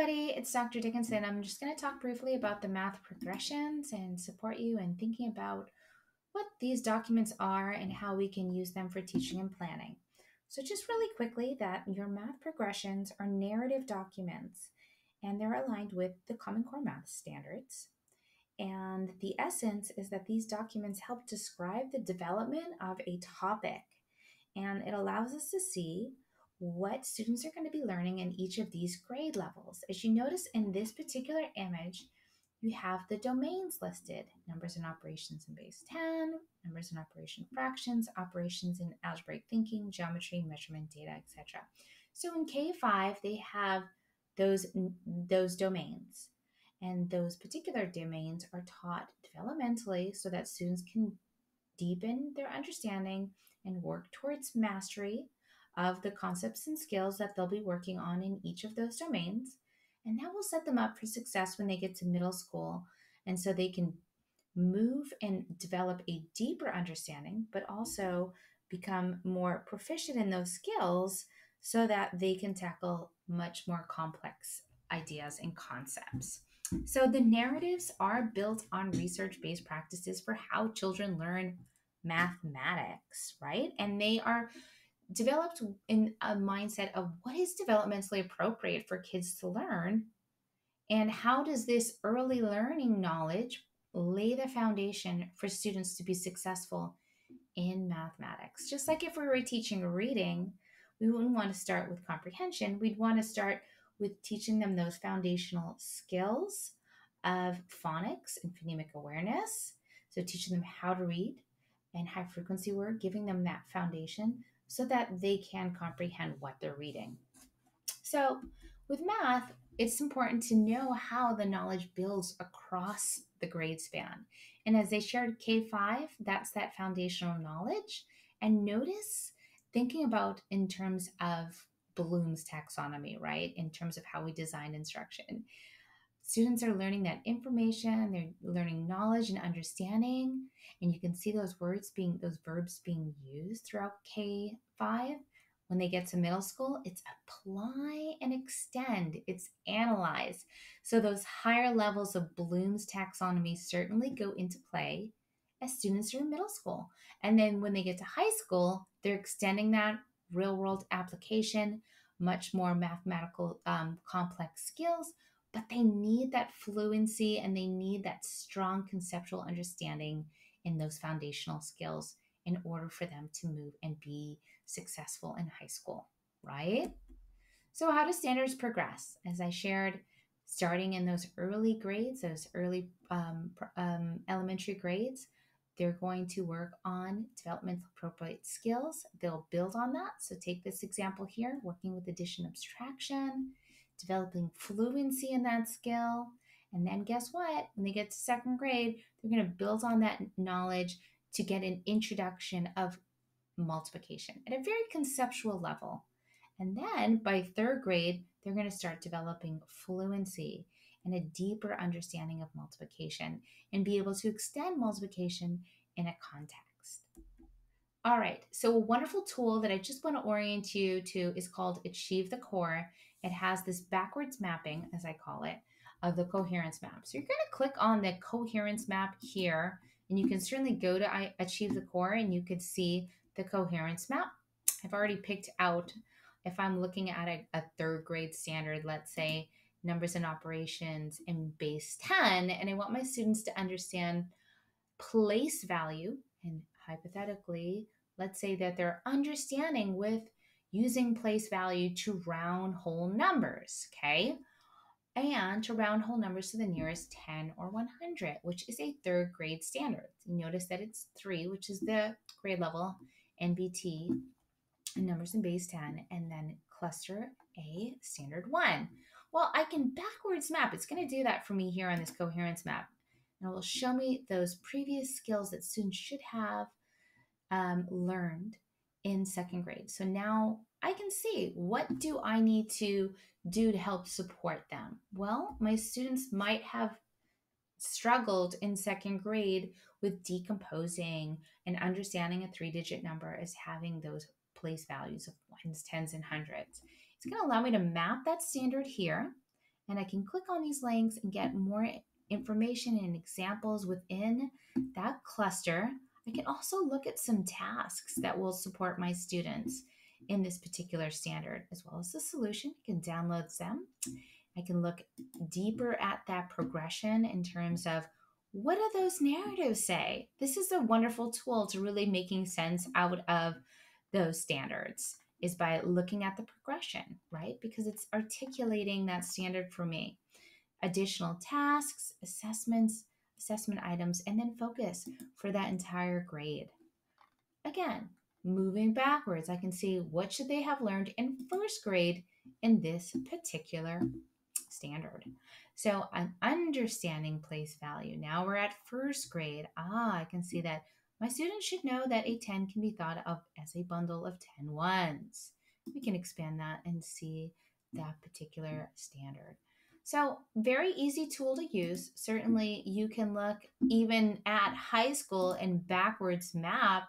everybody, it's Dr. Dickinson. I'm just going to talk briefly about the math progressions and support you in thinking about what these documents are and how we can use them for teaching and planning. So just really quickly, that your math progressions are narrative documents, and they're aligned with the Common Core Math standards. And the essence is that these documents help describe the development of a topic, and it allows us to see what students are going to be learning in each of these grade levels. As you notice in this particular image, you have the domains listed: numbers and operations in base 10, numbers and operation fractions, operations in algebraic thinking, geometry, measurement, data, etc. So in K5, they have those domains, and those particular domains are taught developmentally so that students can deepen their understanding and work towards mastery of the concepts and skills that they'll be working on in each of those domains. And that will set them up for success when they get to middle school. And so they can move and develop a deeper understanding, but also become more proficient in those skills so that they can tackle much more complex ideas and concepts. So the narratives are built on research-based practices for how children learn mathematics, right? And they are developed in a mindset of what is developmentally appropriate for kids to learn, and how does this early learning knowledge lay the foundation for students to be successful in mathematics. Just like if we were teaching reading, we wouldn't want to start with comprehension. We'd want to start with teaching them those foundational skills of phonics and phonemic awareness. So teaching them how to read and high frequency word, giving them that foundation so that they can comprehend what they're reading. So with math, it's important to know how the knowledge builds across the grade span. And as I shared, K5, that's that foundational knowledge. And notice thinking about in terms of Bloom's taxonomy, right? In terms of how we design instruction. Students are learning that information, they're learning knowledge and understanding, and you can see those verbs being used throughout K5. When they get to middle school, it's apply and extend, it's analyze. So those higher levels of Bloom's taxonomy certainly go into play as students are in middle school. And then when they get to high school, they're extending that real-world application, much more mathematical complex skills, but they need that fluency and they need that strong conceptual understanding in those foundational skills in order for them to move and be successful in high school, right? So how do standards progress? As I shared, starting in those early grades, those early elementary grades, they're going to work on developmental appropriate skills. They'll build on that. So take this example here, working with addition abstraction, developing fluency in that skill. And then guess what? When they get to second grade, they're going to build on that knowledge to get an introduction of multiplication at a very conceptual level. And then by third grade, they're going to start developing fluency and a deeper understanding of multiplication and be able to extend multiplication in a context. All right, so a wonderful tool that I just want to orient you to is called Achieve the Core. It has this backwards mapping, as I call it, of the coherence map. So you're going to click on the coherence map here, and you can certainly go to Achieve the Core and you can see the coherence map. I've already picked out, if I'm looking at a third grade standard, let's say numbers and operations in base 10, and I want my students to understand place value, and hypothetically, let's say that they're understanding with using place value to round whole numbers, okay? And to round whole numbers to the nearest 10 or 100, which is a third grade standard. Notice that it's 3, which is the grade level, NBT, and numbers in base 10, and then cluster A, standard 1. Well, I can backwards map. It's going to do that for me here on this coherence map. And it will show me those previous skills that students should have learned in second grade. So now I can see, what do I need to do to help support them? Well, my students might have struggled in second grade with decomposing and understanding a 3-digit number as having those place values of 1s, 10s, and 100s. It's going to allow me to map that standard here and I can click on these links and get more information and examples within that cluster. I can also look at some tasks that will support my students in this particular standard, as well as the solution. I can download them. I can look deeper at that progression in terms of what do those narratives say? This is a wonderful tool to really making sense out of those standards, is by looking at the progression, right? Because it's articulating that standard for me. Additional tasks, assessments, assessment items, and then focus for that entire grade. Again, moving backwards, I can see what should they have learned in first grade in this particular standard. So I'm understanding place value. Now we're at first grade. I can see that my students should know that a 10 can be thought of as a bundle of 10 ones. We can expand that and see that particular standard. So very easy tool to use. Certainly you can look even at high school and backwards map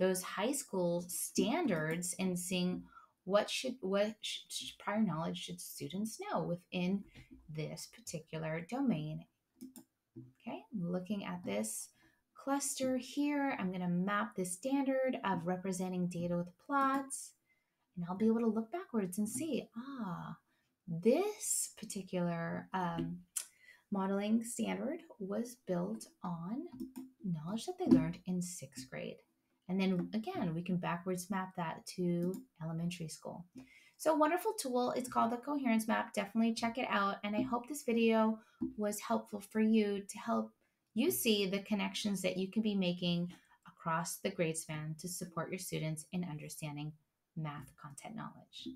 those high school standards and seeing what prior knowledge should students know within this particular domain. Okay, looking at this cluster here, I'm going to map this standard of representing data with plots, and I'll be able to look backwards and see, this particular modeling standard was built on knowledge that they learned in sixth grade. And then again, we can backwards map that to elementary school. So wonderful tool. It's called the Coherence Map. Definitely check it out. And I hope this video was helpful for you to help you see the connections that you can be making across the grade span to support your students in understanding math content knowledge.